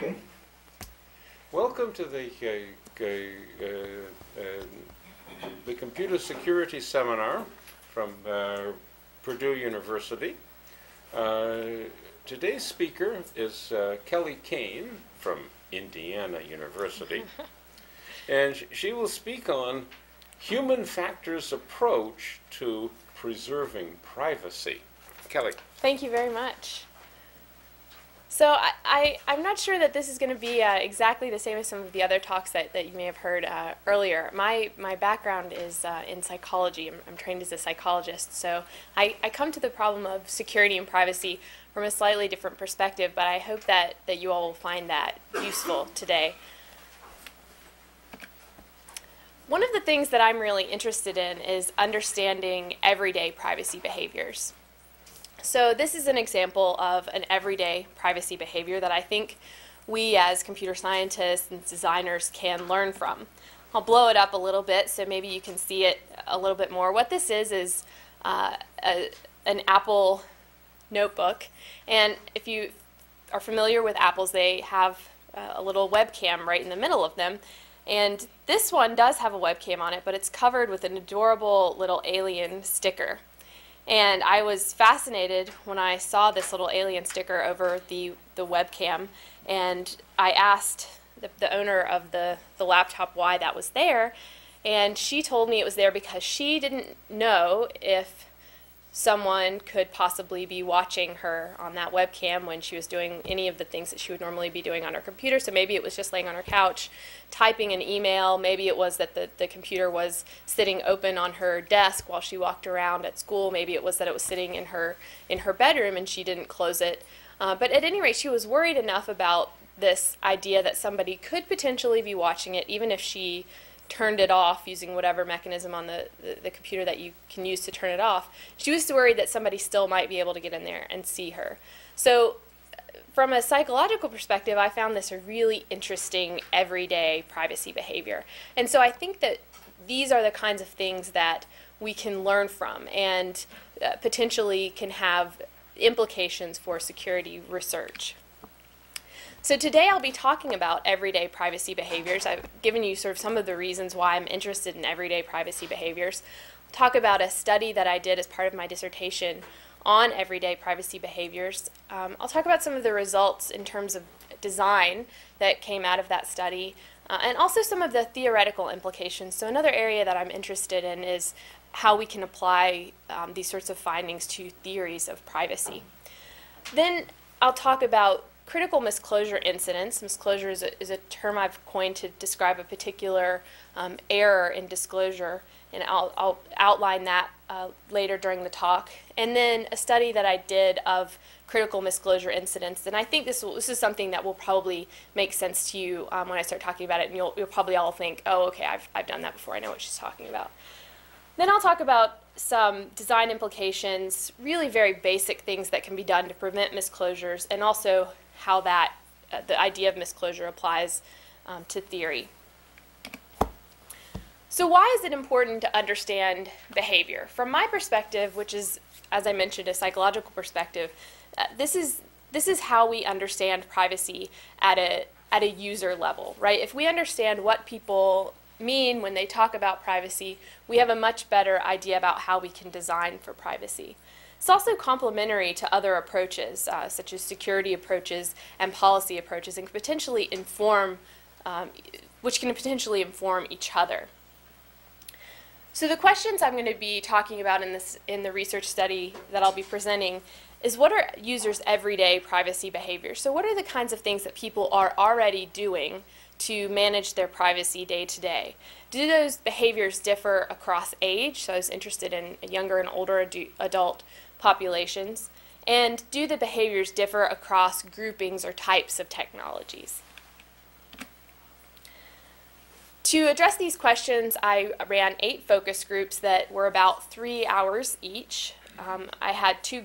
Okay. Welcome to the Computer Security Seminar from Purdue University. Today's speaker is Kelly Caine from Indiana University, and she will speak on human factors approach to preserving privacy. Kelly. Thank you very much. So I'm not sure that this is going to be exactly the same as some of the other talks that you may have heard earlier. My background is in psychology. I'm trained as a psychologist, so I come to the problem of security and privacy from a slightly different perspective, but I hope that you all will find that useful today. One of the things that I'm really interested in is understanding everyday privacy behaviors. So this is an example of an everyday privacy behavior that I think we as computer scientists and designers can learn from. I'll blow it up a little bit so maybe you can see it a little bit more. What this is an Apple notebook. And if you are familiar with Apples, they have a little webcam right in the middle of them. And this one does have a webcam on it, but it's covered with an adorable little alien sticker. And I was fascinated when I saw this little alien sticker over the webcam, and I asked the owner of the laptop why that was there, and she told me it was there because she didn't know if someone could possibly be watching her on that webcam when she was doing any of the things that she would normally be doing on her computer. So maybe it was just laying on her couch typing an email, maybe it was that the computer was sitting open on her desk while she walked around at school, maybe it was that it was sitting in her bedroom and she didn't close it. But at any rate, she was worried enough about this idea that somebody could potentially be watching it even if she turned it off using whatever mechanism on the computer that you can use to turn it off. She was worried that somebody still might be able to get in there and see her. So from a psychological perspective, I found this a really interesting everyday privacy behavior. And so I think that these are the kinds of things that we can learn from and potentially can have implications for security research. So today I'll be talking about everyday privacy behaviors. I've given you sort of some of the reasons why I'm interested in everyday privacy behaviors. I'll talk about a study that I did as part of my dissertation on everyday privacy behaviors. I'll talk about some of the results in terms of design that came out of that study, and also some of the theoretical implications. So another area that I'm interested in is how we can apply these sorts of findings to theories of privacy. Then I'll talk about critical misclosure incidents. Misclosure is a term I've coined to describe a particular error in disclosure, and I'll outline that later during the talk. And then a study that I did of critical misclosure incidents, and I think this is something that will probably make sense to you when I start talking about it, and you'll probably all think, oh, okay, I've done that before, I know what she's talking about. Then I'll talk about some design implications, really very basic things that can be done to prevent misclosures, and also how that, the idea of misclosure applies to theory. So why is it important to understand behavior? From my perspective, which is, as I mentioned, a psychological perspective, this is how we understand privacy at a user level, right? If we understand what people mean when they talk about privacy, we have a much better idea about how we can design for privacy. It's also complementary to other approaches, such as security approaches and policy approaches, and can potentially inform, which can potentially inform each other. So the questions I'm going to be talking about in the research study that I'll be presenting is, what are users' everyday privacy behaviors? So what are the kinds of things that people are already doing to manage their privacy day to day? Do those behaviors differ across age? So I was interested in younger and older adult populations. And do the behaviors differ across groupings or types of technologies? To address these questions, I ran 8 focus groups that were about 3 hours each. I had two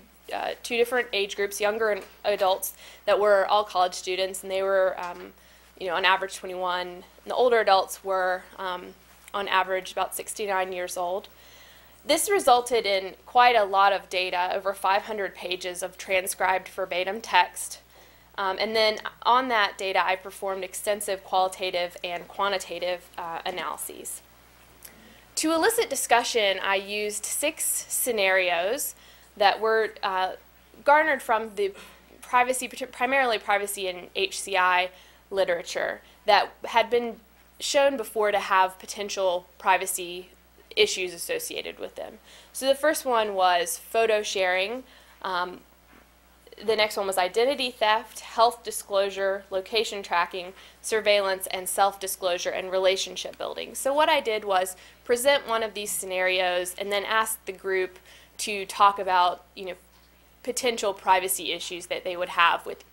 different age groups, younger adults that were all college students, and they were you know, on average 21, and the older adults were on average about 69 years old. This resulted in quite a lot of data, over 500 pages of transcribed verbatim text, And then on that data, I performed extensive qualitative and quantitative analyses. To elicit discussion, I used 6 scenarios that were garnered from the primarily privacy and HCI literature that had been shown before to have potential privacy issues associated with them. So the first one was photo sharing. The next one was identity theft, health disclosure, location tracking, surveillance, and self-disclosure and relationship building. So what I did was present one of these scenarios and then asked the group to talk about, you know, potential privacy issues that they would have with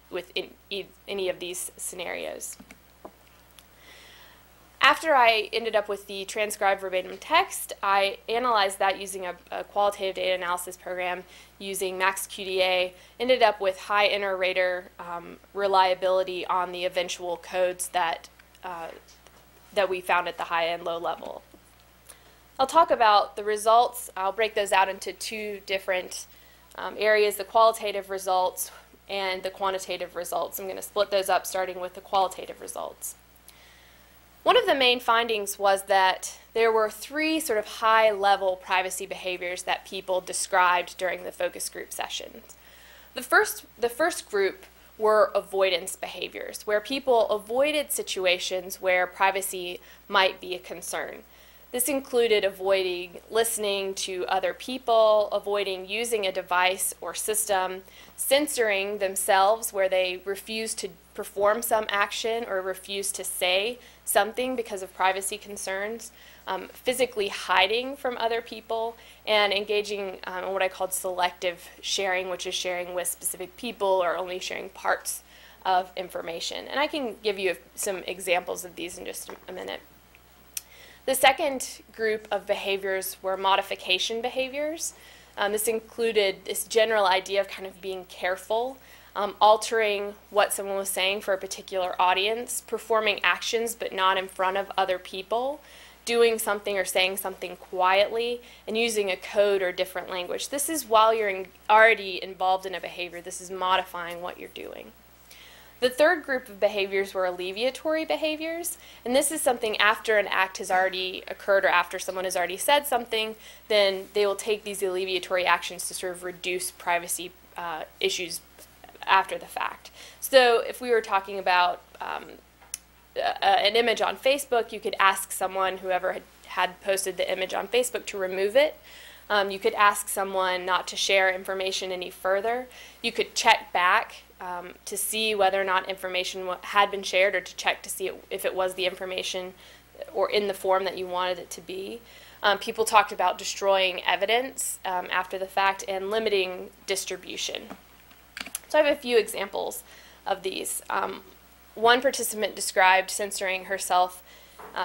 any of these scenarios. After I ended up with the transcribed verbatim text, I analyzed that using a qualitative data analysis program using MaxQDA, ended up with high inter-rater reliability on the eventual codes that, that we found at the high and low level. I'll talk about the results. I'll break those out into 2 different areas, the qualitative results and the quantitative results. I'm going to split those up starting with the qualitative results. One of the main findings was that there were 3 sort of high-level privacy behaviors that people described during the focus group sessions. The first group were avoidance behaviors, where people avoided situations where privacy might be a concern. This included avoiding listening to other people, avoiding using a device or system, censoring themselves where they refuse to perform some action or refuse to say something because of privacy concerns, physically hiding from other people, and engaging in what I called selective sharing, which is sharing with specific people or only sharing parts of information. And I can give you some examples of these in just a minute. The second group of behaviors were modification behaviors. This included this general idea of kind of being careful, altering what someone was saying for a particular audience, performing actions but not in front of other people, doing something or saying something quietly, and using a code or different language. This is while you're already involved in a behavior. This is modifying what you're doing. The third group of behaviors were alleviatory behaviors, and this is something after an act has already occurred or after someone has already said something, then they will take these alleviatory actions to sort of reduce privacy issues after the fact. So if we were talking about an image on Facebook, you could ask someone, whoever had posted the image on Facebook, to remove it. You could ask someone not to share information any further. You could check back to see whether or not information had been shared, or to check to see if it was the information or in the form that you wanted it to be. People talked about destroying evidence after the fact and limiting distribution. So I have a few examples of these. One participant described censoring herself.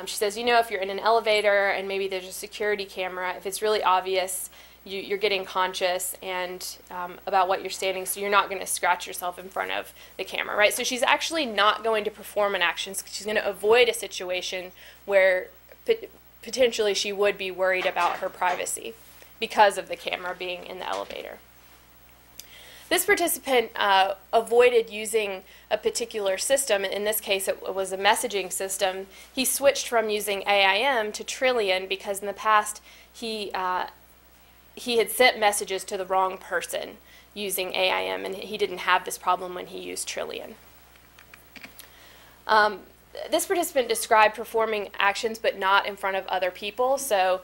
She says, you know, if you're in an elevator and maybe there's a security camera, if it's really obvious, you're getting conscious and about what you're stating, so you're not going to scratch yourself in front of the camera, right? So she's actually not going to perform an action. She's going to avoid a situation where potentially she would be worried about her privacy because of the camera being in the elevator. This participant avoided using a particular system. In this case, it was a messaging system. He switched from using AIM to Trillian because in the past he had sent messages to the wrong person using AIM, and he didn't have this problem when he used Trillian. This participant described performing actions but not in front of other people. So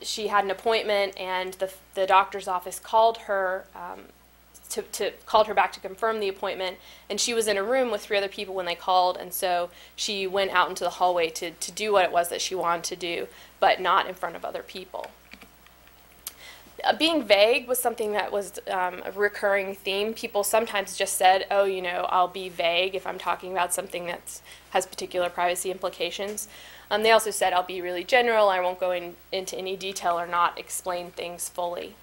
she had an appointment, and the doctor's office called her called her back to confirm the appointment, and she was in a room with 3 other people when they called, and so she went out into the hallway to do what it was that she wanted to do, but not in front of other people. Being vague was something that was a recurring theme. People sometimes just said, oh, you know, I'll be vague if I'm talking about something that has particular privacy implications. They also said, I'll be really general, I won't go into any detail or not explain things fully.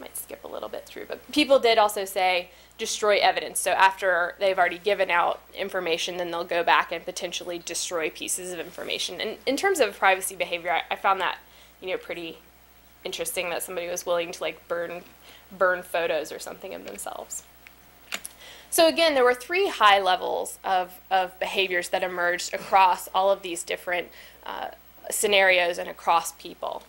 Might skip a little bit through, but people did also say destroy evidence. So after they've already given out information, then they'll go back and potentially destroy pieces of information. And in terms of privacy behavior, I found that, you know, pretty interesting that somebody was willing to like burn photos or something of themselves. So again, there were three high levels of behaviors that emerged across all of these different scenarios and across people.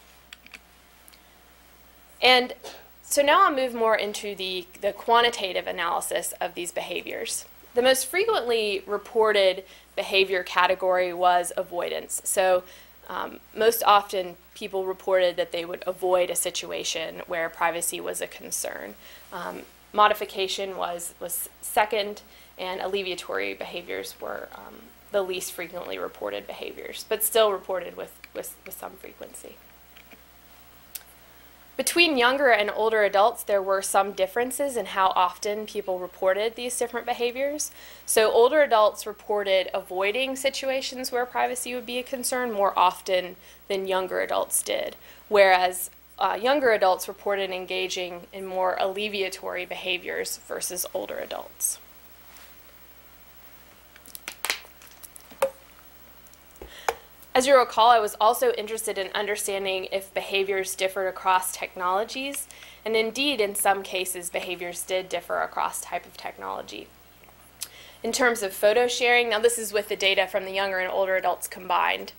And so now I'll move more into the quantitative analysis of these behaviors. The most frequently reported behavior category was avoidance. So most often people reported that they would avoid a situation where privacy was a concern. Modification was second, and alleviatory behaviors were the least frequently reported behaviors, but still reported with some frequency. Between younger and older adults, there were some differences in how often people reported these different behaviors. So older adults reported avoiding situations where privacy would be a concern more often than younger adults did, whereas younger adults reported engaging in more alleviatory behaviors versus older adults. As you recall, I was also interested in understanding if behaviors differed across technologies, and indeed, in some cases, behaviors did differ across type of technology. In terms of photo sharing, now this is with the data from the younger and older adults combined.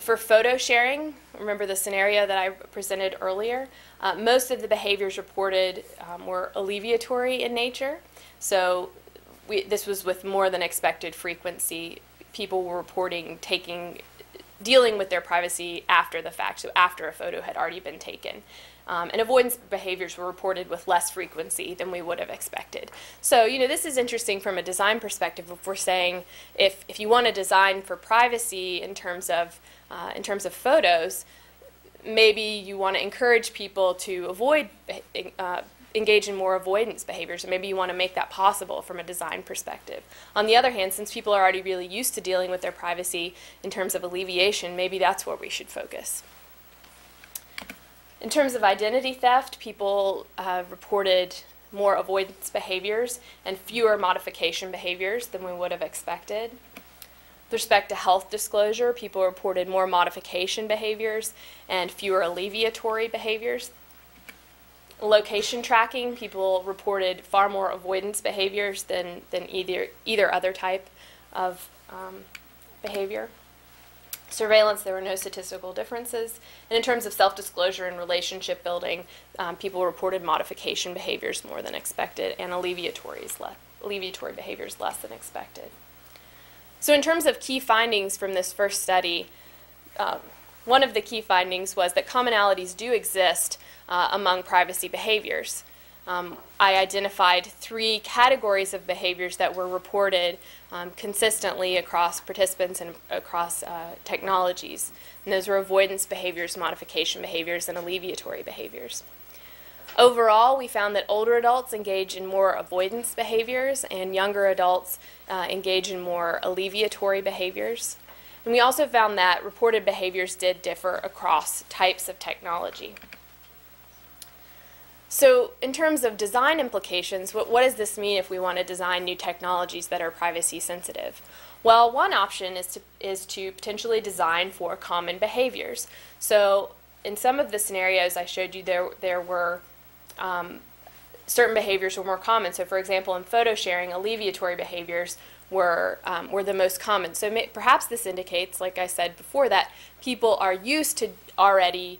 For photo sharing, remember the scenario that I presented earlier, most of the behaviors reported were alleviatory in nature, so this was with more than expected frequency. People were reporting dealing with their privacy after the fact, so after a photo had already been taken. And avoidance behaviors were reported with less frequency than we would have expected. So, you know, this is interesting from a design perspective. If we're saying if you want to design for privacy in terms of photos, maybe you want to encourage people to engage in more avoidance behaviors, and maybe you want to make that possible from a design perspective. On the other hand, since people are already really used to dealing with their privacy in terms of alleviation, maybe that's where we should focus. In terms of identity theft, people reported more avoidance behaviors and fewer modification behaviors than we would have expected. With respect to health disclosure, people reported more modification behaviors and fewer alleviatory behaviors. Location tracking, people reported far more avoidance behaviors than either other type of behavior. Surveillance, there were no statistical differences. And in terms of self-disclosure and relationship building, people reported modification behaviors more than expected and alleviatory behaviors less than expected. So in terms of key findings from this first study, one of the key findings was that commonalities do exist among privacy behaviors. I identified three categories of behaviors that were reported consistently across participants and across technologies. And those were avoidance behaviors, modification behaviors, and alleviatory behaviors. Overall, we found that older adults engage in more avoidance behaviors and younger adults engage in more alleviatory behaviors. And we also found that reported behaviors did differ across types of technology. So in terms of design implications, what does this mean if we want to design new technologies that are privacy sensitive? Well, one option is to potentially design for common behaviors. So in some of the scenarios I showed you, there were certain behaviors were more common. So for example, in photo sharing, alleviatory behaviors were the most common. So perhaps this indicates, like I said before, that people are used to already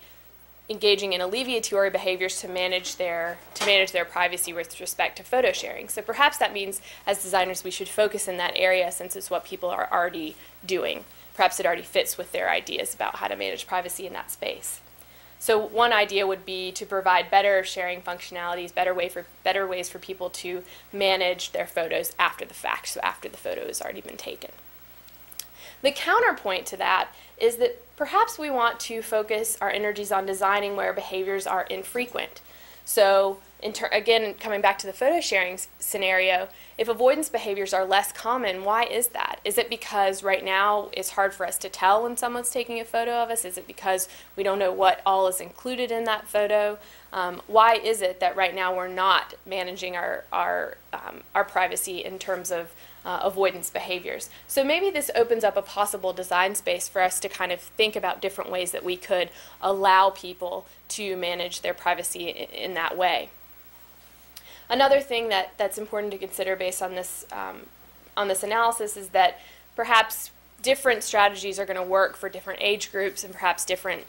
engaging in alleviatory behaviors to manage their privacy with respect to photo sharing. So perhaps that means, as designers, we should focus in that area since it's what people are already doing. Perhaps it already fits with their ideas about how to manage privacy in that space. So one idea would be to provide better sharing functionalities, better ways for people to manage their photos after the fact, so after the photo has already been taken. The counterpoint to that is that perhaps we want to focus our energies on designing where behaviors are infrequent. So again, coming back to the photo sharing scenario, if avoidance behaviors are less common, why is that? Is it because right now it's hard for us to tell when someone's taking a photo of us? Is it because we don't know what all is included in that photo? Why is it that right now we're not managing our privacy in terms of avoidance behaviors? So maybe this opens up a possible design space for us to kind of think about different ways that we could allow people to manage their privacy in that way. Another thing that's important to consider based on this analysis is that perhaps different strategies are going to work for different age groups and perhaps different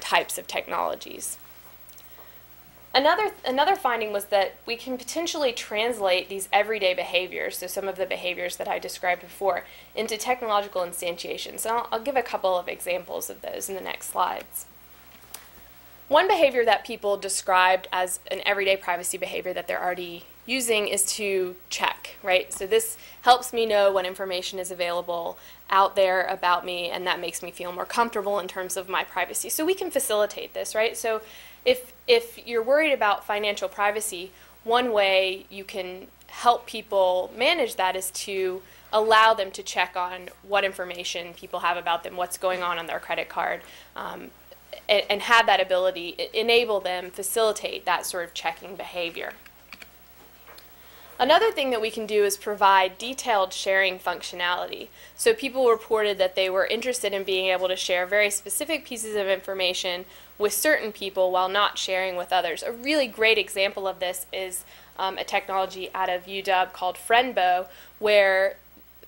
types of technologies. Another finding was that we can potentially translate these everyday behaviors, so some of the behaviors that I described before, into technological instantiations. So I'll give a couple of examples of those in the next slides. One behavior that people described as an everyday privacy behavior that they're already using is to check, right? So this helps me know what information is available out there about me, and that makes me feel more comfortable in terms of my privacy. So we can facilitate this, right? So if you're worried about financial privacy, one way you can help people manage that is to allow them to check on what information people have about them, what's going on their credit card, and have that ability, enable them, facilitate that sort of checking behavior. Another thing that we can do is provide detailed sharing functionality. So people reported that they were interested in being able to share very specific pieces of information with certain people while not sharing with others. A really great example of this is a technology out of UW called FriendBo, where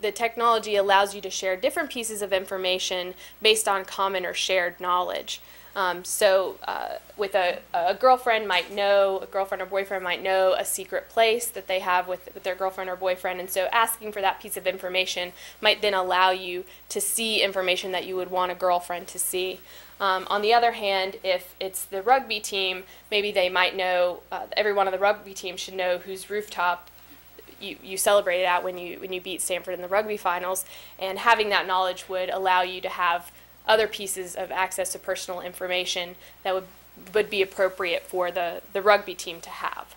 the technology allows you to share different pieces of information based on common or shared knowledge. With a girlfriend might know, a girlfriend or boyfriend might know a secret place that they have with their girlfriend or boyfriend, and so asking for that piece of information might then allow you to see information that you would want a girlfriend to see. On the other hand, if it's the rugby team, maybe they might know, every one of the rugby team should know whose rooftop you celebrated out when you beat Stanford in the rugby finals, and having that knowledge would allow you to have other pieces of access to personal information that would be appropriate for the rugby team to have.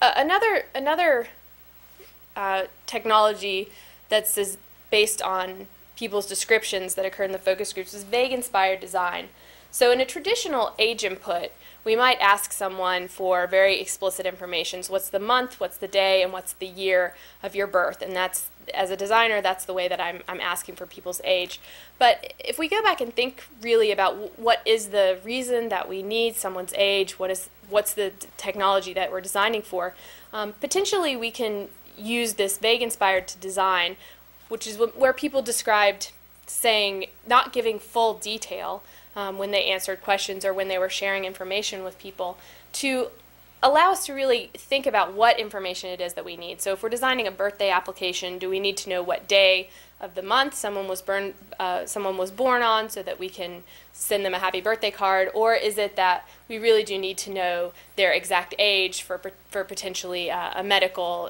Another technology that's based on people's descriptions that occur in the focus groups is vague-inspired design. So in a traditional age input, we might ask someone for very explicit information. So what's the month, what's the day, and what's the year of your birth? And that's, as a designer, that's the way that I'm asking for people's age. But if we go back and think really about what is the reason that we need someone's age, what's the technology that we're designing for, potentially we can use this vague-inspired design, which is where people described saying not giving full detail when they answered questions or when they were sharing information with people, to allow us to really think about what information it is that we need. So if we're designing a birthday application, do we need to know what day of the month someone was born on so that we can send them a happy birthday card? Or is it that we really do need to know their exact age for potentially a medical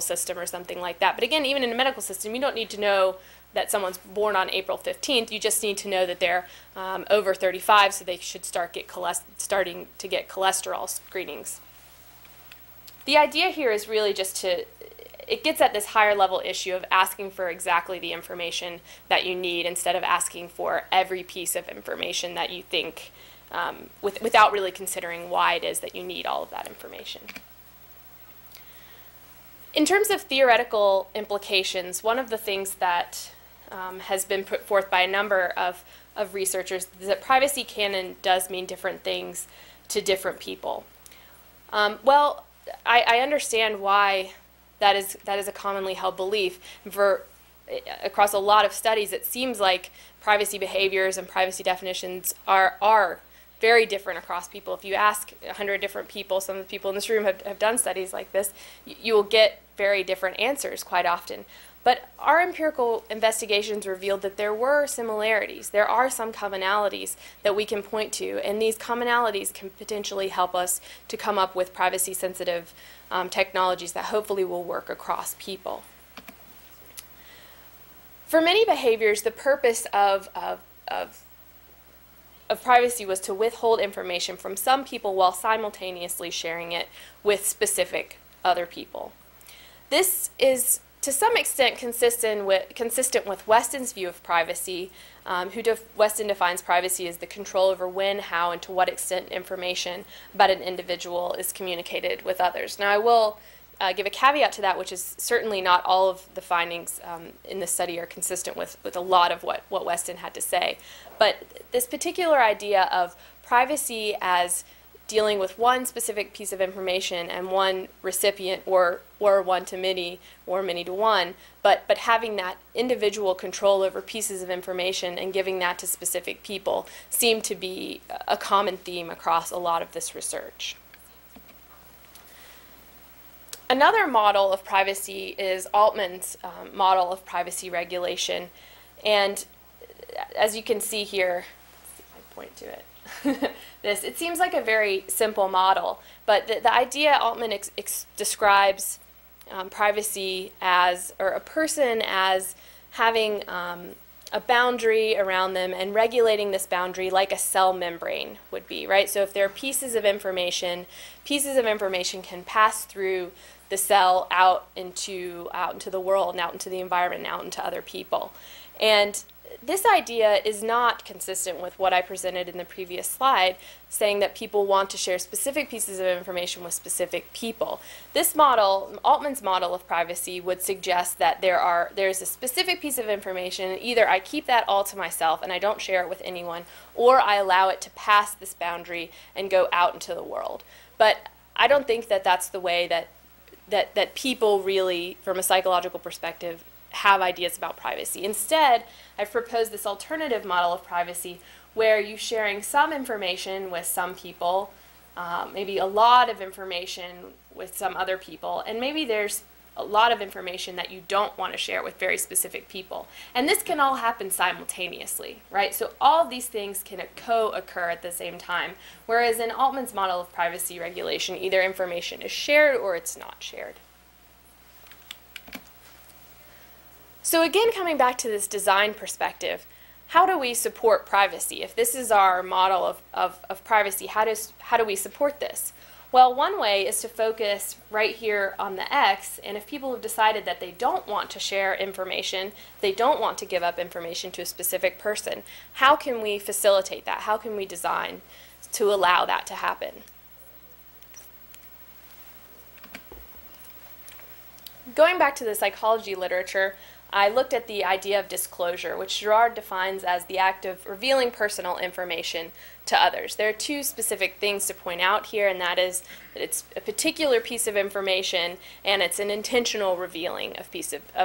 system or something like that? But again, even in a medical system, you don't need to know that someone's born on April 15th, you just need to know that they're over 35, so they should start to get cholesterol screenings. The idea here is really just to, it gets at this higher level issue of asking for exactly the information that you need instead of asking for every piece of information that you think, without really considering why it is that you need all of that information. In terms of theoretical implications, one of the things that has been put forth by a number of researchers is that privacy canon does mean different things to different people. Well, I understand why that is a commonly held belief. Across a lot of studies, it seems like privacy behaviors and privacy definitions are very different across people. If you ask 100 different people, some of the people in this room have done studies like this, you will get very different answers quite often. But our empirical investigations revealed that there were similarities. There are some commonalities that we can point to, and these commonalities can potentially help us to come up with privacy-sensitive technologies that hopefully will work across people. For many behaviors, the purpose of privacy was to withhold information from some people while simultaneously sharing it with specific other people. This is to some extent consistent with Westin's view of privacy, Westin defines privacy as the control over when, how, and to what extent information about an individual is communicated with others. Now, I will give a caveat to that, which is certainly not all of the findings in this study are consistent with a lot of what Westin had to say. But this particular idea of privacy as dealing with one specific piece of information and one recipient, or one to many, or many to one, but having that individual control over pieces of information and giving that to specific people seemed to be a common theme across a lot of this research. Another model of privacy is Altman's model of privacy regulation, and as you can see here, let's see if I point to it. It seems like a very simple model, but the idea Altman describes privacy as, or a person as, having a boundary around them and regulating this boundary like a cell membrane would be, right? So if there are pieces of information can pass through the cell out into the world, and out into the environment, and out into other people. And this idea is not consistent with what I presented in the previous slide, saying that people want to share specific pieces of information with specific people. This model, Altman's model of privacy, would suggest that there's a specific piece of information, either I keep that all to myself and I don't share it with anyone, or I allow it to pass this boundary and go out into the world. But I don't think that that's the way that people really, from a psychological perspective, have ideas about privacy. Instead, I've proposed this alternative model of privacy where you're sharing some information with some people, maybe a lot of information with some other people, and maybe there's a lot of information that you don't want to share with very specific people. And this can all happen simultaneously, right? So all these things can co-occur at the same time, whereas in Altman's model of privacy regulation, either information is shared or it's not shared. So again, coming back to this design perspective, how do we support privacy? If this is our model of privacy, how do we support this? Well, one way is to focus right here on the X, and if people have decided that they don't want to share information, they don't want to give up information to a specific person, how can we facilitate that? How can we design to allow that to happen? Going back to the psychology literature, I looked at the idea of disclosure, which Girard defines as the act of revealing personal information to others. There are two specific things to point out here, and that is that it's a particular piece of information and it's an intentional revealing of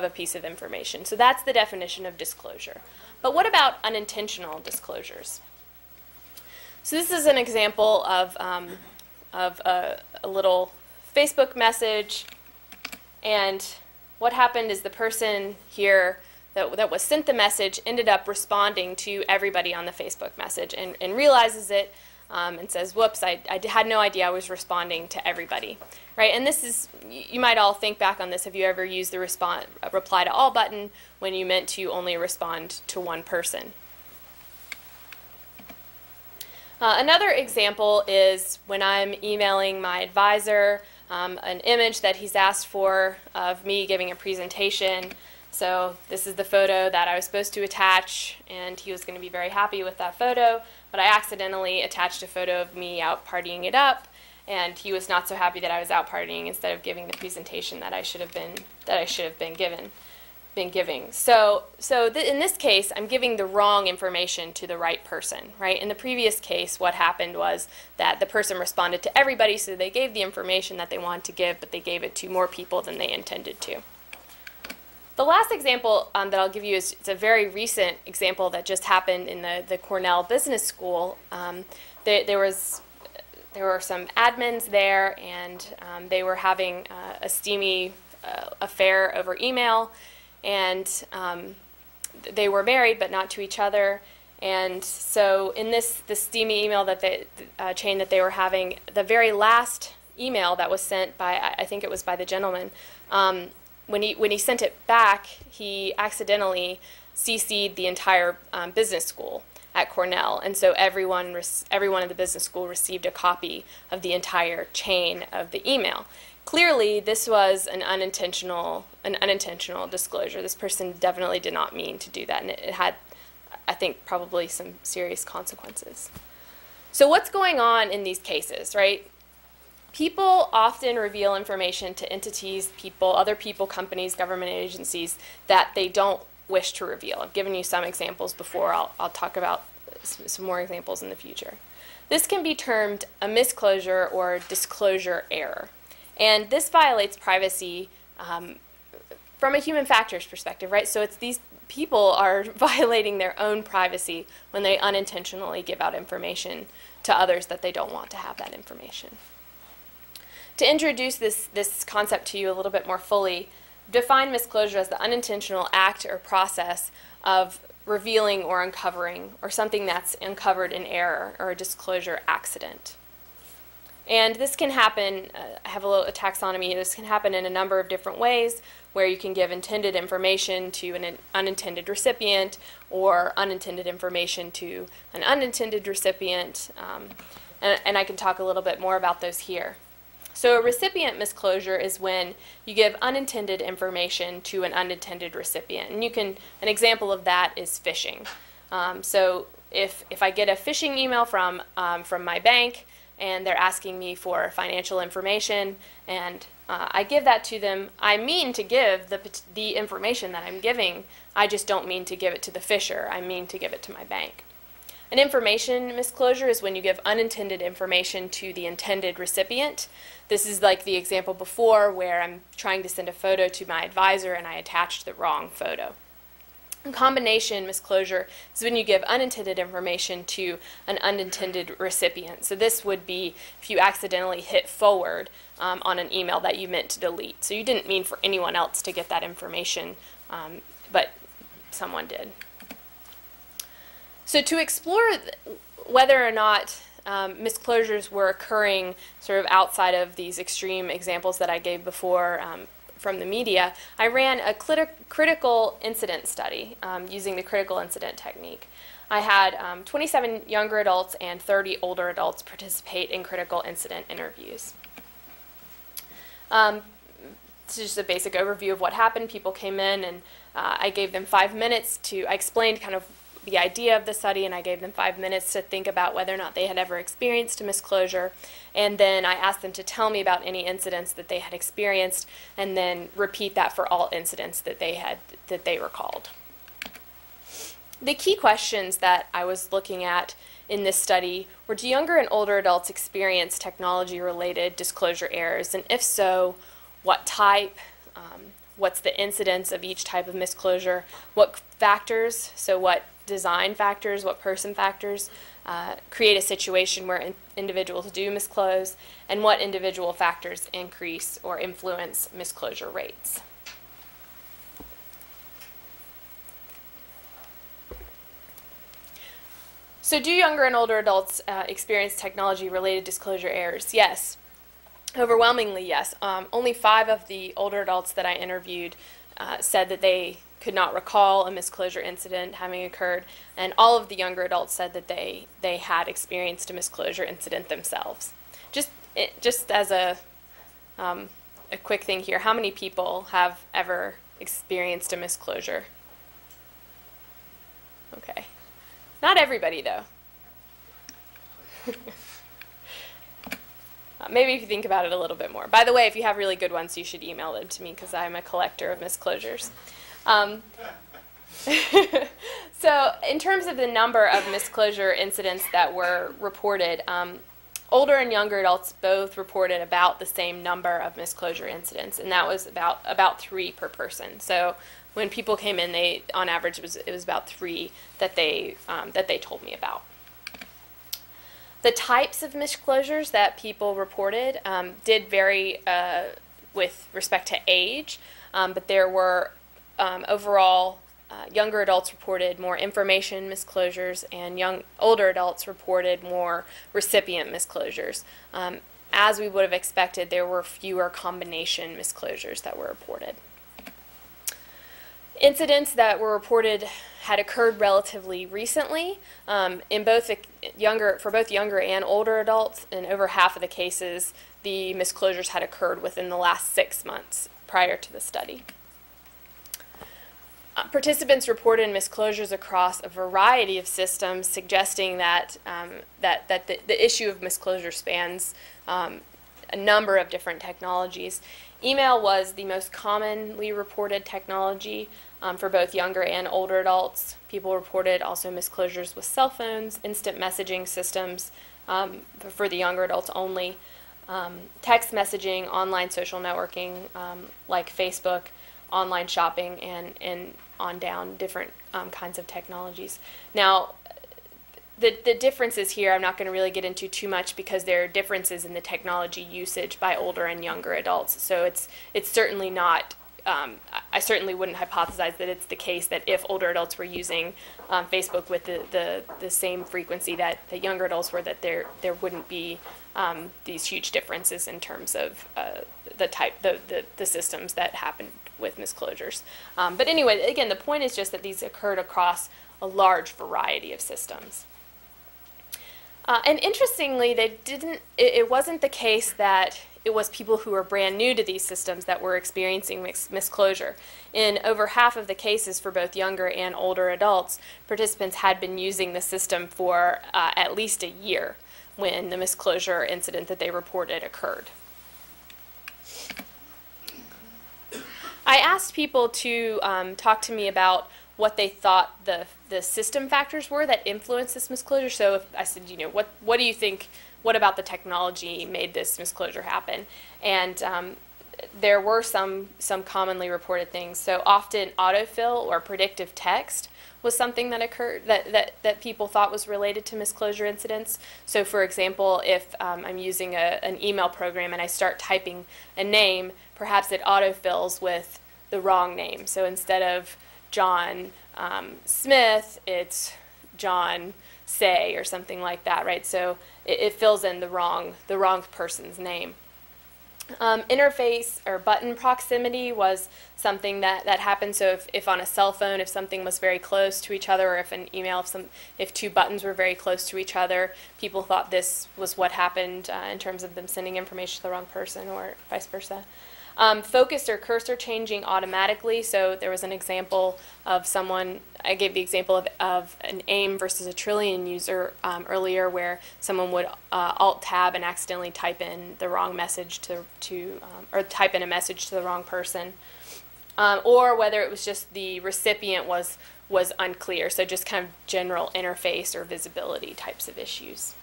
a piece of information. So that's the definition of disclosure. But what about unintentional disclosures? So this is an example of a little Facebook message, and what happened is the person here that was sent the message ended up responding to everybody on the Facebook message and realizes it and says, whoops, I had no idea I was responding to everybody, right? And this is, you might all think back on this if you ever used the reply to all button when you meant to only respond to one person. Another example is when I'm emailing my advisor an image that he's asked for of me giving a presentation. So this is the photo that I was supposed to attach, and he was going to be very happy with that photo, but I accidentally attached a photo of me out partying it up, and he was not so happy that I was out partying instead of giving the presentation that I should have been giving. So in this case, I'm giving the wrong information to the right person, right? In the previous case, what happened was that the person responded to everybody, so they gave the information that they wanted to give, but they gave it to more people than they intended to. The last example that I'll give you is it's a very recent example that just happened in the Cornell Business School. There were some admins there, and they were having a steamy affair over email. And they were married, but not to each other. And so in this steamy email chain that they were having, the very last email that was sent by, I think it was by the gentleman, when he sent it back, he accidentally CC'd the entire business school at Cornell. And so everyone in the business school received a copy of the entire chain of the email. Clearly, this was an unintentional disclosure. This person definitely did not mean to do that, and it had, I think, probably some serious consequences. So what's going on in these cases, right? People often reveal information to entities, people, other people, companies, government agencies that they don't wish to reveal. I've given you some examples before. I'll talk about some more examples in the future. This can be termed a misclosure or disclosure error. And this violates privacy from a human factors perspective, right? So it's these people are violating their own privacy when they unintentionally give out information to others that they don't want to have that information. To introduce this concept to you a little bit more fully, define misclosure as the unintentional act or process of revealing or uncovering, or something that's uncovered in error or a disclosure accident. And this can happen, I have a taxonomy, this can happen in a number of different ways, where you can give intended information to an unintended recipient, or unintended information to an unintended recipient, and I can talk a little bit more about those here. So a recipient misclosure is when you give unintended information to an unintended recipient. And you can, an example of that is phishing. So if I get a phishing email from my bank, and they're asking me for financial information, and I give that to them, I mean to give the information that I'm giving, I just don't mean to give it to the fisher, I mean to give it to my bank. An information misclosure is when you give unintended information to the intended recipient. This is like the example before where I'm trying to send a photo to my advisor and I attached the wrong photo. A combination misclosure is when you give unintended information to an unintended recipient. So this would be if you accidentally hit forward on an email that you meant to delete. So you didn't mean for anyone else to get that information, but someone did. So to explore whether or not misclosures were occurring sort of outside of these extreme examples that I gave before from the media, I ran a critical incident study using the critical incident technique. I had 27 younger adults and 30 older adults participate in critical incident interviews. It's just a basic overview of what happened. People came in and I gave them 5 minutes I explained kind of the idea of the study, and I gave them 5 minutes to think about whether or not they had ever experienced a misclosure, and then I asked them to tell me about any incidents that they had experienced, and then repeat that for all incidents that they recalled. The key questions that I was looking at in this study were, do younger and older adults experience technology-related disclosure errors, and if so, what type? What's the incidence of each type of misclosure? What factors, so what design factors, what person factors create a situation where individuals do misclose, and what individual factors increase or influence misclosure rates. So do younger and older adults experience technology-related disclosure errors? Yes. Overwhelmingly, yes. Only 5 of the older adults that I interviewed said that they could not recall a misclosure incident having occurred, and all of the younger adults said that they had experienced a misclosure incident themselves. Just as a quick thing here, how many people have ever experienced a misclosure? Okay. Not everybody, though. Maybe if you think about it a little bit more. By the way, if you have really good ones, you should email them to me because I'm a collector of misclosures. So in terms of the number of misclosure incidents that were reported, older and younger adults both reported about the same number of misclosure incidents, and that was about 3 per person. So when people came in, they on average it was about 3 that they told me about. The types of misclosures that people reported did vary with respect to age, but there were overall, younger adults reported more information misclosures, and older adults reported more recipient misclosures. As we would have expected, there were fewer combination misclosures that were reported. Incidents that were reported had occurred relatively recently. For both younger and older adults, in over half of the cases, the misclosures had occurred within the last 6 months prior to the study. Participants reported misclosures across a variety of systems, suggesting that the issue of misclosure spans a number of different technologies. Email was the most commonly reported technology for both younger and older adults. People reported also misclosures with cell phones, instant messaging systems for the younger adults only, text messaging, online social networking like Facebook, online shopping, and on down, different kinds of technologies. Now, the differences here I'm not going to really get into too much because there are differences in the technology usage by older and younger adults. So it's certainly not, I certainly wouldn't hypothesize that it's the case that if older adults were using Facebook with the same frequency that the younger adults were, that there wouldn't be these huge differences in terms of the systems that happened with misclosures. But anyway, again, the point is just that these occurred across a large variety of systems. And interestingly, it wasn't the case that it was people who were brand new to these systems that were experiencing misclosure. In over half of the cases for both younger and older adults, participants had been using the system for at least a year when the misclosure incident that they reported occurred. I asked people to talk to me about what they thought the system factors were that influenced this misclosure. So if I said, you know, what do you think, what about the technology made this misclosure happen? And there were some commonly reported things. So often autofill or predictive text was something that occurred that people thought was related to misclosure incidents. So for example, if I'm using an email program and I start typing a name, perhaps it autofills with the wrong name. So instead of John Smith, it's John Say or something like that, right? So it fills in the wrong person's name. Interface or button proximity was something that happened. So if on a cell phone, if something was very close to each other, or if an email, if two buttons were very close to each other, people thought this was what happened in terms of them sending information to the wrong person or vice versa. Focus or cursor changing automatically. So there was an example of someone, I gave the example of an AIM versus a Trillian user earlier, where someone would Alt-Tab and accidentally type in the wrong message or type in a message to the wrong person. Or whether it was just the recipient was unclear. So just kind of general interface or visibility types of issues.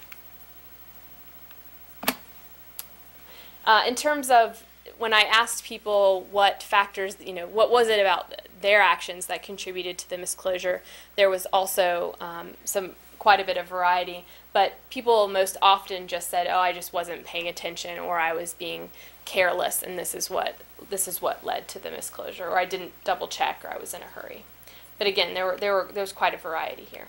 In terms of when I asked people what factors, you know, what was it about their actions that contributed to the misclosure, there was also quite a bit of variety. But people most often just said, "Oh, I just wasn't paying attention," or "I was being careless, and this is what led to the misclosure," or "I didn't double check," or "I was in a hurry." But again, there was quite a variety here.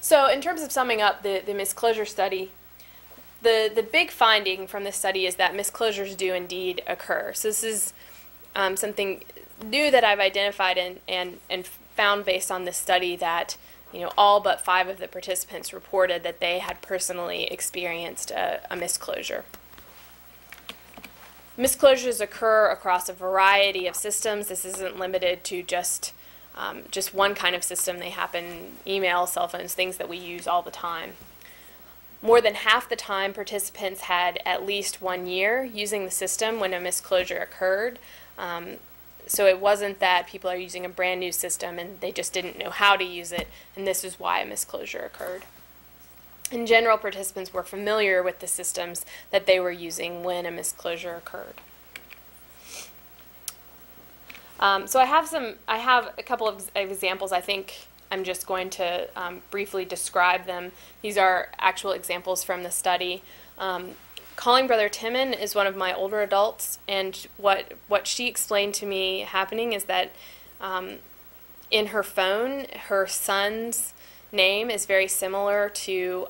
So in terms of summing up the misclosure study, the big finding from this study is that misclosures do indeed occur. So this is something new that I've identified and found based on this study that, you know, all but 5 of the participants reported that they had personally experienced a misclosure. Misclosures occur across a variety of systems. This isn't limited to just one kind of system. They happen: email, cell phones, things that we use all the time. More than half the time, participants had at least 1 year using the system when a misclosure occurred. So it wasn't that people are using a brand new system and they just didn't know how to use it, and this is why a misclosure occurred. In general, participants were familiar with the systems that they were using when a misclosure occurred. So I have a couple of examples. I think I'm just going to briefly describe them. These are actual examples from the study. Calling Brother Timon is one of my older adults, and what she explained to me happening is that in her phone, her son's name is very similar to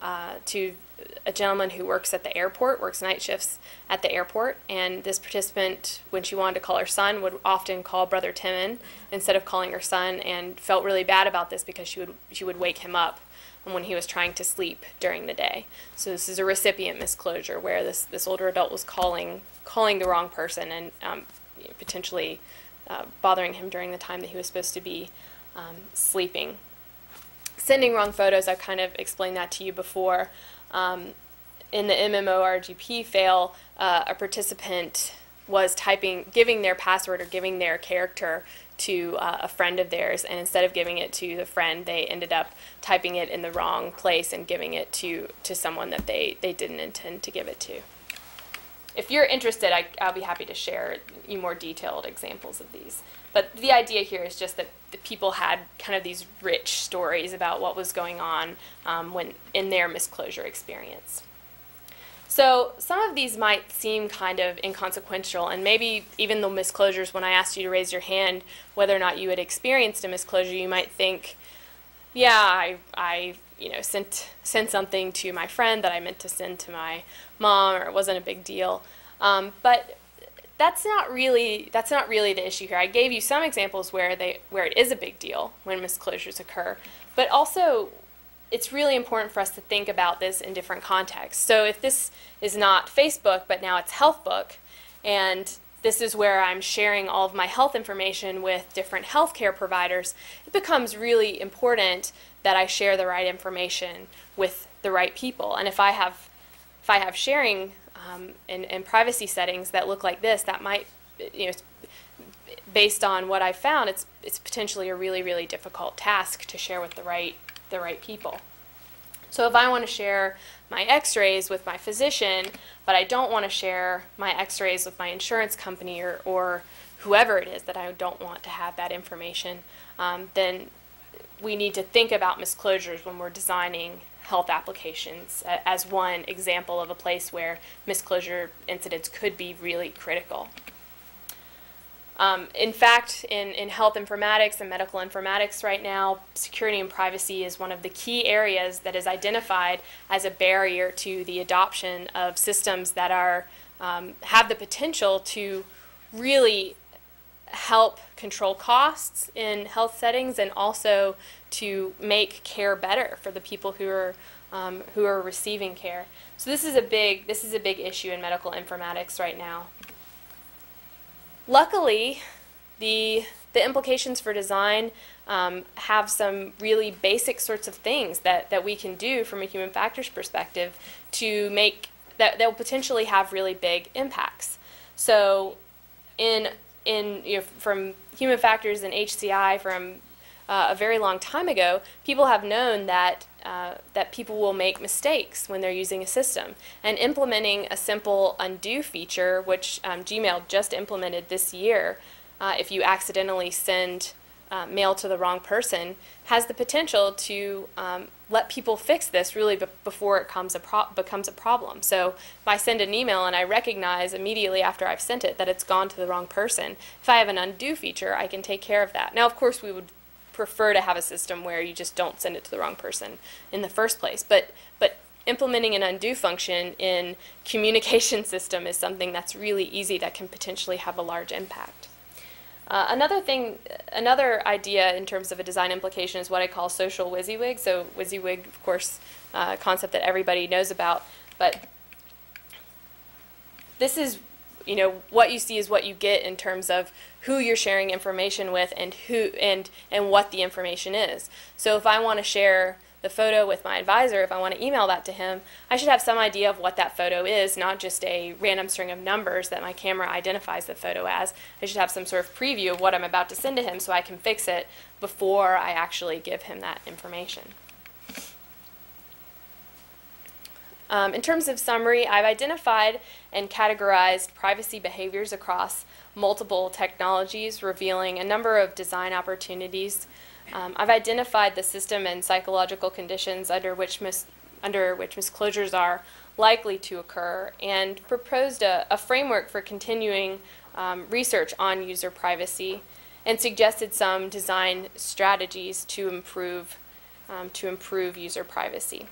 a gentleman who works at the airport, works night shifts at the airport, and this participant, when she wanted to call her son, would often call Brother Timon instead of calling her son, and felt really bad about this because she would wake him up and when he was trying to sleep during the day. So this is a recipient misclosure where this older adult was calling the wrong person and potentially bothering him during the time that he was supposed to be sleeping. sending wrong photos, I've kind of explained that to you before. In the MMORPG fail, a participant was giving their password or giving their character to a friend of theirs, and instead of giving it to the friend, they ended up typing it in the wrong place and giving it to someone that they didn't intend to give it to. If you're interested, I'll be happy to share you more detailed examples of these. But the idea here is just that the people had kind of these rich stories about what was going on when in their misclosure experience. So some of these might seem kind of inconsequential, and maybe even the misclosures, when I asked you to raise your hand whether or not you had experienced a misclosure, you might think, yeah, I you know, sent something to my friend that I meant to send to my mom, or it wasn't a big deal. But that's not really the issue here. I gave you some examples where it is a big deal when misclosures occur, but also it's really important for us to think about this in different contexts. So if this is not Facebook, but now it's HealthBook, and this is where I'm sharing all of my health information with different healthcare providers, it becomes really important that I share the right information with the right people. And if I have sharing in privacy settings that look like this, that might, you know, based on what I found, it's potentially a really, really difficult task to share with the right people. So if I want to share my x-rays with my physician, but I don't want to share my x-rays with my insurance company or whoever it is that I don't want to have that information, then we need to think about misclosures when we're designing health applications as one example of a place where misclosure incidents could be really critical. In fact, in health informatics and medical informatics right now, security and privacy is one of the key areas that is identified as a barrier to the adoption of systems that are, have the potential to really help control costs in health settings, and also to make care better for the people who are receiving care. So this is a big issue in medical informatics right now. Luckily, the implications for design have some really basic sorts of things that we can do from a human factors perspective to make that will potentially have really big impacts. So, in you know, from human factors and HCI from a very long time ago, people have known that that people will make mistakes when they're using a system. And implementing a simple undo feature, which Gmail just implemented this year, if you accidentally send mail to the wrong person, has the potential to let people fix this really before it becomes a problem. So if I send an email and I recognize immediately after I've sent it that it's gone to the wrong person, if I have an undo feature, I can take care of that. Now, of course, we would prefer to have a system where you just don't send it to the wrong person in the first place. But implementing an undo function in communication system is something that's really easy that can potentially have a large impact. Another idea in terms of a design implication is what I call social WYSIWYG. So WYSIWYG, of course, a concept that everybody knows about. But this is, you know, what you see is what you get in terms of who you're sharing information with and who and what the information is. So if I want to share the photo with my advisor, if I want to email that to him, I should have some idea of what that photo is, not just a random string of numbers that my camera identifies the photo as. I should have some sort of preview of what I'm about to send to him so I can fix it before I actually give him that information. In terms of summary, I've identified and categorized privacy behaviors across multiple technologies, revealing a number of design opportunities. I've identified the system and psychological conditions under which misclosures are likely to occur, and proposed a framework for continuing research on user privacy, and suggested some design strategies to improve user privacy.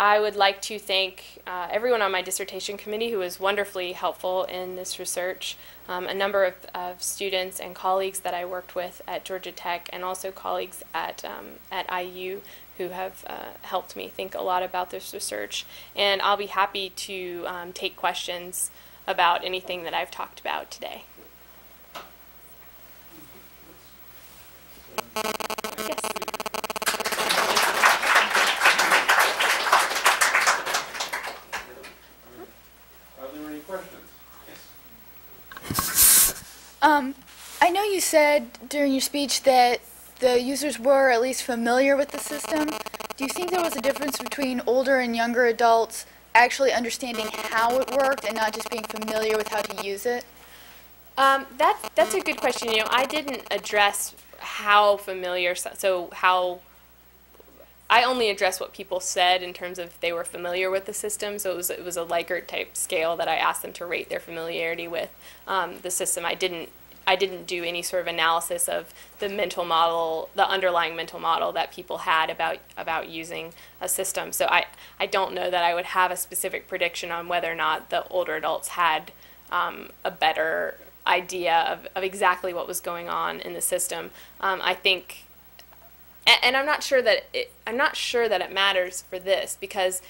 I would like to thank everyone on my dissertation committee who was wonderfully helpful in this research, a number of students and colleagues that I worked with at Georgia Tech, and also colleagues at IU who have helped me think a lot about this research. And I'll be happy to take questions about anything that I've talked about today. Yes. I know you said during your speech that the users were at least familiar with the system. Do you think there was a difference between older and younger adults actually understanding how it worked and not just being familiar with how to use it? That's a good question. You know, I didn't address how familiar, so how, I only addressed what people said in terms of they were familiar with the system, so it was a Likert type scale that I asked them to rate their familiarity with the system. I didn't do any sort of analysis of the mental model, the underlying mental model that people had about using a system. So I don't know that I would have a specific prediction on whether or not the older adults had a better idea of exactly what was going on in the system. I think, and I'm not sure that it matters for this, because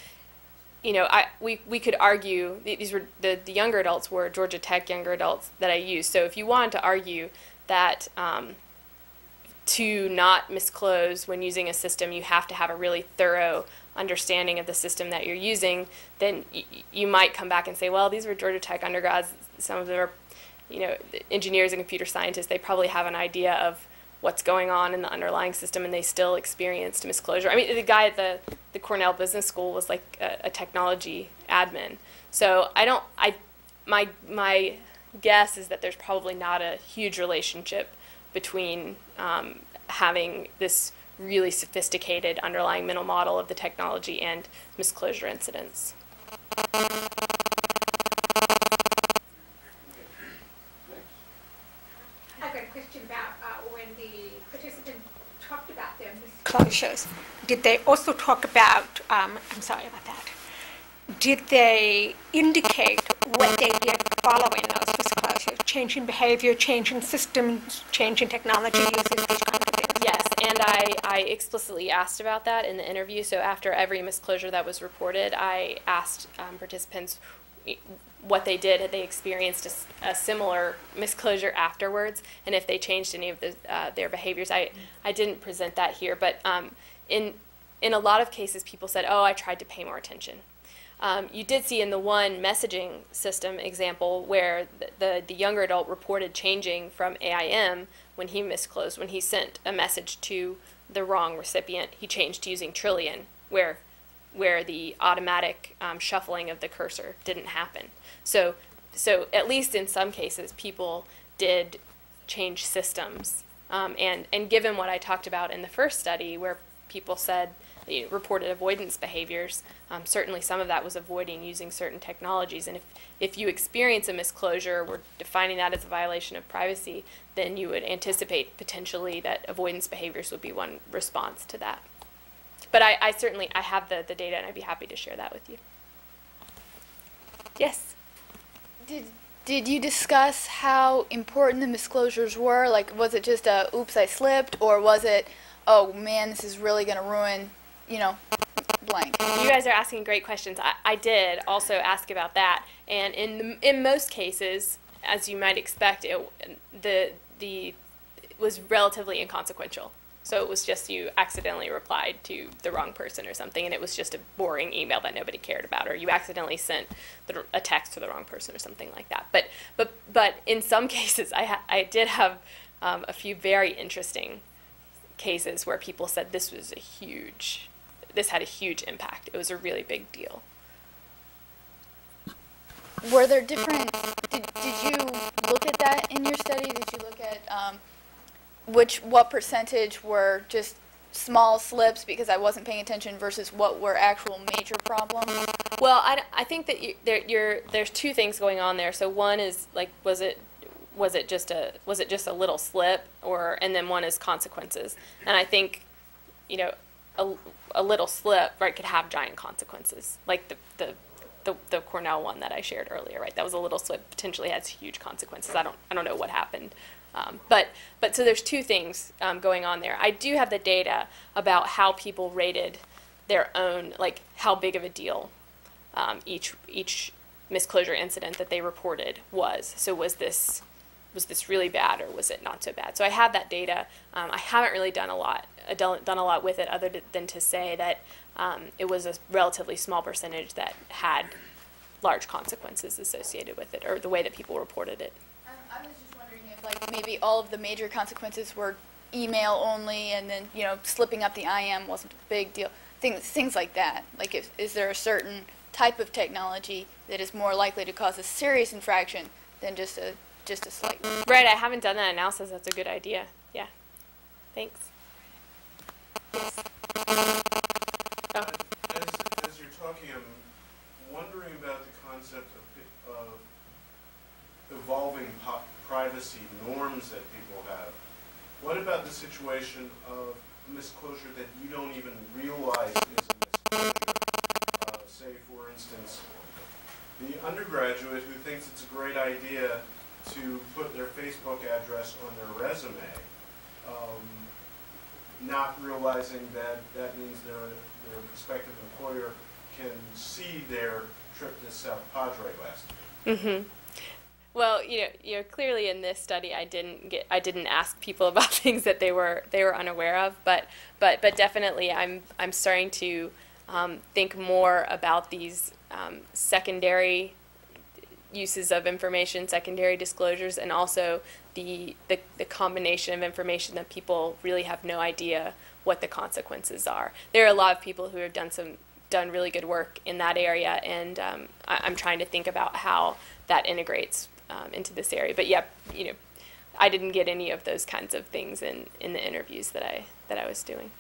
you know, we could argue, these were the younger adults were Georgia Tech younger adults that I used. So if you wanted to argue that to not misclose when using a system, you have to have a really thorough understanding of the system that you're using, then you might come back and say, well, these were Georgia Tech undergrads. Some of them are, you know, engineers and computer scientists. They probably have an idea of what's going on in the underlying system, and they still experienced misclosure. I mean, the guy at the Cornell Business School was like a technology admin. So I don't, my guess is that there's probably not a huge relationship between having this really sophisticated underlying mental model of the technology and misclosure incidents. Closures. Did they also talk about, I'm sorry about that, did they indicate what they did following those disclosures? Change in behavior, change in systems, change in technology uses, these kinds of things? Yes, and I explicitly asked about that in the interview. So after every misclosure that was reported, I asked participants what they did. Had they experienced a similar misclosure afterwards, and if they changed any of their behaviors. I didn't present that here, but in a lot of cases people said, oh, I tried to pay more attention. You did see in the one messaging system example where the younger adult reported changing from AIM when he misclosed. When he sent a message to the wrong recipient, he changed to using Trillian, where the automatic shuffling of the cursor didn't happen. So at least in some cases, people did change systems. And given what I talked about in the first study, where people said, you know, reported avoidance behaviors, certainly some of that was avoiding using certain technologies. And if you experience a misclosure, we're defining that as a violation of privacy, then you would anticipate potentially that avoidance behaviors would be one response to that. But I certainly, I have the data, and I'd be happy to share that with you. Yes? Did you discuss how important the misclosures were? Like, was it just a, oops, I slipped, or was it, oh, man, this is really going to ruin, you know, blank? You guys are asking great questions. I did also ask about that. And in most cases, as you might expect, it was relatively inconsequential. So it was just you accidentally replied to the wrong person or something, and it was just a boring email that nobody cared about, or you accidentally sent a text to the wrong person or something like that. But in some cases, I did have a few very interesting cases where people said this had a huge impact. It was a really big deal. Were there different? Did you look at that in your study? Did you look at what percentage were just small slips because I wasn't paying attention versus what were actual major problems? Well, I think that there's two things going on there. So one is like, was it just a little slip, and then one is consequences. And I think, you know, a little slip, right, could have giant consequences, like the Cornell one that I shared earlier, right? That was a little slip, potentially has huge consequences. I don't know what happened. But so there's two things going on there. I do have the data about how people rated their own, like how big of a deal each misclosure incident that they reported was. So was this really bad, or was it not so bad? So I have that data. I haven't really done a lot with it other than to say that it was a relatively small percentage that had large consequences associated with it, or the way that people reported it. like maybe all of the major consequences were email only, and then, you know, slipping up the IM wasn't a big deal. Things like that. Like, if, is there a certain type of technology that is more likely to cause a serious infraction than just a slight? Right. I haven't done that analysis. That's a good idea. Yeah. Thanks. Yes. As you're talking, I'm wondering about the concept of evolving privacy norms that people have. What about the situation of misclosure that you don't even realize is misclosure? Say, for instance, the undergraduate who thinks it's a great idea to put their Facebook address on their resume, not realizing that that means their prospective employer can see their trip to South Padre last year. Mm-hmm. Well, you know, clearly in this study, I didn't ask people about things that they were unaware of, but definitely, I'm starting to think more about these secondary uses of information, secondary disclosures, and also the combination of information that people really have no idea what the consequences are. There are a lot of people who have done really good work in that area, and I'm trying to think about how that integrates into this area. But yeah, you know, I didn't get any of those kinds of things in the interviews that I was doing.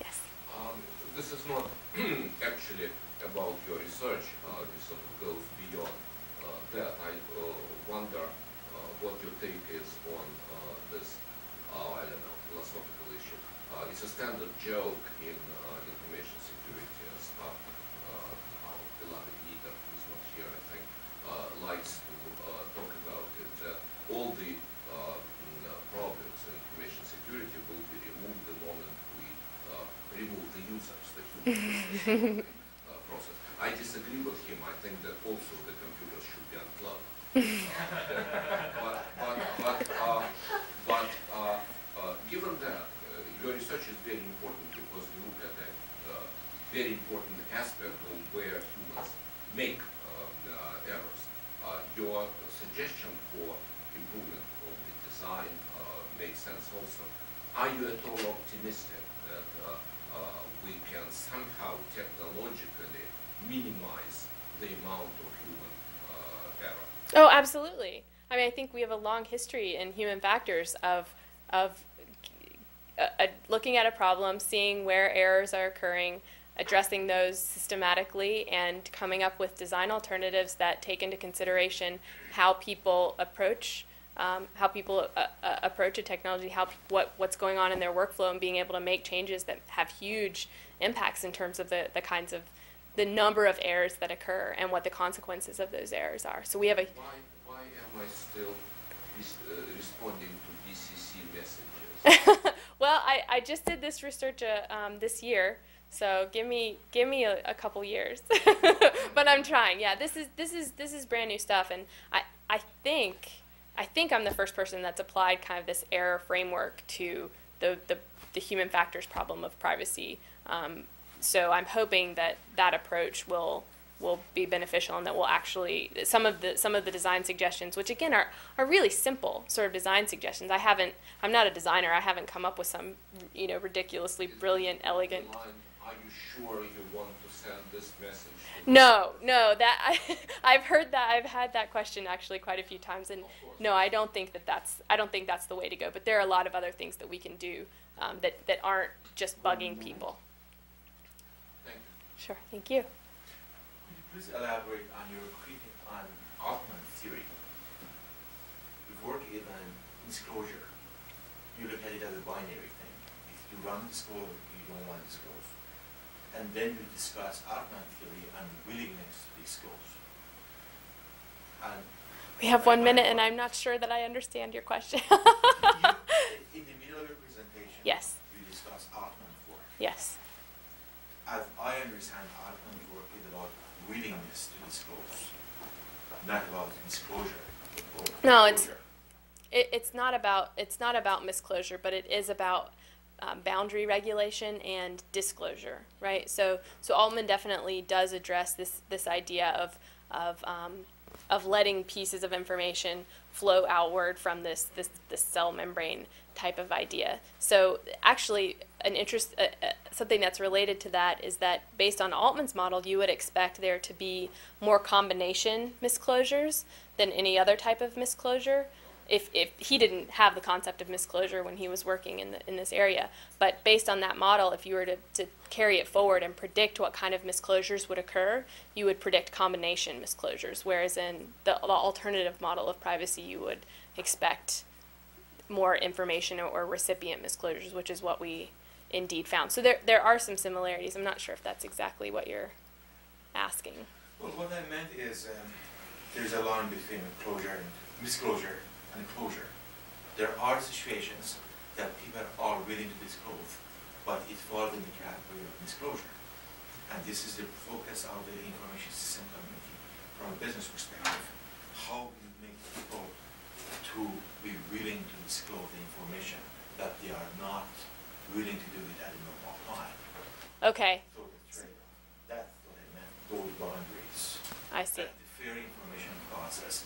Yes. This is not actually about your research. It sort of goes beyond that. I wonder what your take is on this. I don't know, philosophical issue. It's a standard joke in information security as part. Likes to talk about it, all the problems in information security will be removed the moment we remove the users, the human process. I disagree with him. I think that also the computers should be unplugged. But given that, your research is very important because you look at a very important aspect of where humans make errors. Your suggestion for improvement of the design makes sense also. Are you at all optimistic that we can somehow technologically minimize the amount of human error? Oh, absolutely. I mean, I think we have a long history in human factors of looking at a problem, seeing where errors are occurring, addressing those systematically, and coming up with design alternatives that take into consideration how people approach a technology, what's going on in their workflow, and being able to make changes that have huge impacts in terms of the number of errors that occur and what the consequences of those errors are. So we have a... Why am I still responding to BCC messages? Well, I just did this research this year. So give me a couple years, but I'm trying. Yeah, this is brand new stuff, and I think I'm the first person that's applied kind of this error framework to the human factors problem of privacy. So I'm hoping that approach will be beneficial, and that will actually some of the design suggestions, which again are really simple sort of design suggestions. I'm not a designer. I haven't come up with some ridiculously brilliant, elegant. Are you sure you want to send this message? No, that I've heard that. I've had that question actually quite a few times, and no, I don't think that's the way to go. But there are a lot of other things that we can do that aren't just bugging people. Thank you. Sure. Thank you. Could you please elaborate on your critique on Altman theory? You work in disclosure. You look at it as a binary thing. If you run disclosure, you don't want to disclose. And then you discuss Altman theory and willingness to disclose. And we have 1 minute, and I'm not sure that I understand your question. In the middle of your presentation, yes, you discuss Altman's work. Yes. As I understand, Altman's work is about willingness to disclose, not about disclosure. No, it's not about misclosure, but it is about boundary regulation and disclosure, right? So Altman definitely does address this idea of of letting pieces of information flow outward from this cell membrane type of idea. So actually, something that's related to that is that based on Altman's model, you would expect there to be more combination misclosures than any other type of misclosure. If he didn't have the concept of misclosure when he was working in this area. But based on that model, if you were to carry it forward and predict what kind of misclosures would occur, you would predict combination misclosures, whereas in the alternative model of privacy, you would expect more information or recipient misclosures, which is what we indeed found. So there are some similarities. I'm not sure if that's exactly what you're asking. Well, what I meant is there's a line between closure and misclosure. And closure. There are situations that people are willing to disclose, but it falls in the category of disclosure. And this is the focus of the information system community from a business perspective. How do you make people to be willing to disclose the information that they are not willing to do it at a normal time? Okay. So the trade-off. That's what I meant. Those boundaries. I see. And the fair information process.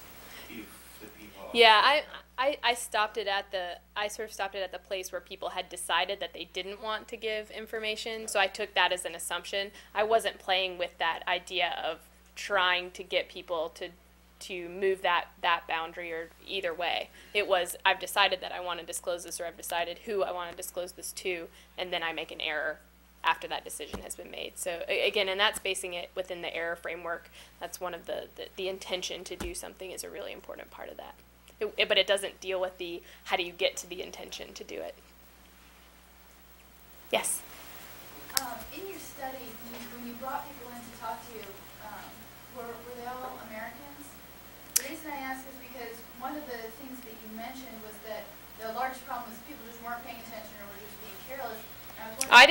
Yeah, I stopped it at the, I sort of stopped it at the place where people had decided that they didn't want to give information, so I took that as an assumption. I wasn't playing with that idea of trying to get people to move that boundary or either way. It was, I've decided that I want to disclose this, or I've decided who I want to disclose this to, and then I make an error after that decision has been made. So again, and that's basing it within the error framework. That's one of the intention to do something is a really important part of that. But it doesn't deal with the how do you get to the intention to do it. Yes? In your study, when you brought people in to talk to you, were they all Americans? The reason I ask is because one of the things that you mentioned was that the largest problem was people just weren't paying attention or were just being careless. I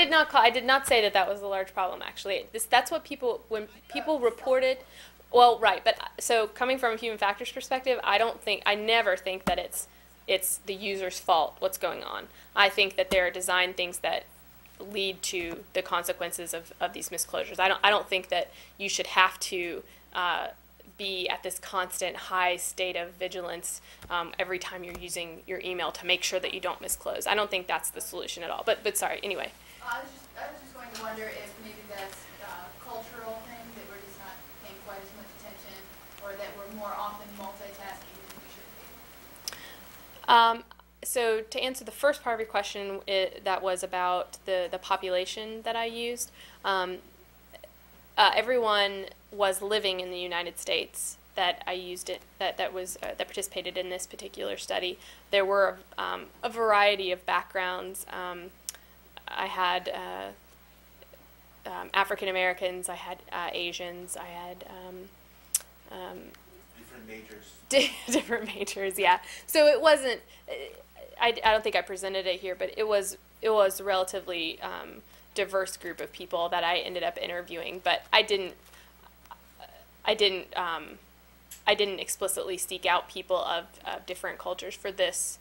did not say that that was a large problem, actually. That's what people, when people reported, well, right, but so coming from a human factors perspective, I never think that it's the user's fault what's going on. I think that there are design things that lead to the consequences of these misclosures. I don't think that you should have to be at this constant high state of vigilance every time you're using your email to make sure that you don't misclose. I don't think that's the solution at all. But sorry, anyway. I was just going to wonder if maybe that's a cultural thing, that we're just not paying quite as much attention, or that we're more often multitasking than we should be. So to answer the first part of your question, that was about the population that I used. Everyone was living in the United States that I used it, that participated in this particular study. There were a variety of backgrounds. I had African Americans, I had Asians, I had different majors. Different majors, yeah. So it wasn't. I don't think I presented it here, but it was relatively diverse group of people that I ended up interviewing, but I didn't explicitly seek out people of different cultures for this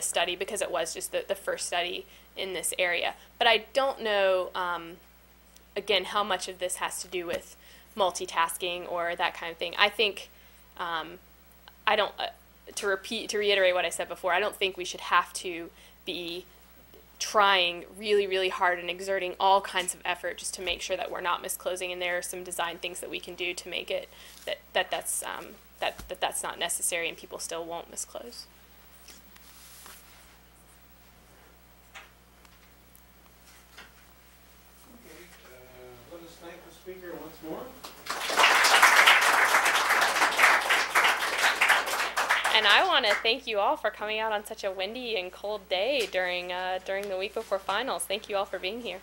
study, because it was just the first study in this area. But I don't know, again, how much of this has to do with multitasking or that kind of thing. I think to reiterate what I said before, I don't think we should have to be trying really, really hard and exerting all kinds of effort just to make sure that we're not misclosing, and there are some design things that we can do to make it that's not necessary and people still won't misclose. Okay, let us thank the speaker once more. And I want to thank you all for coming out on such a windy and cold day during the week before finals. Thank you all for being here.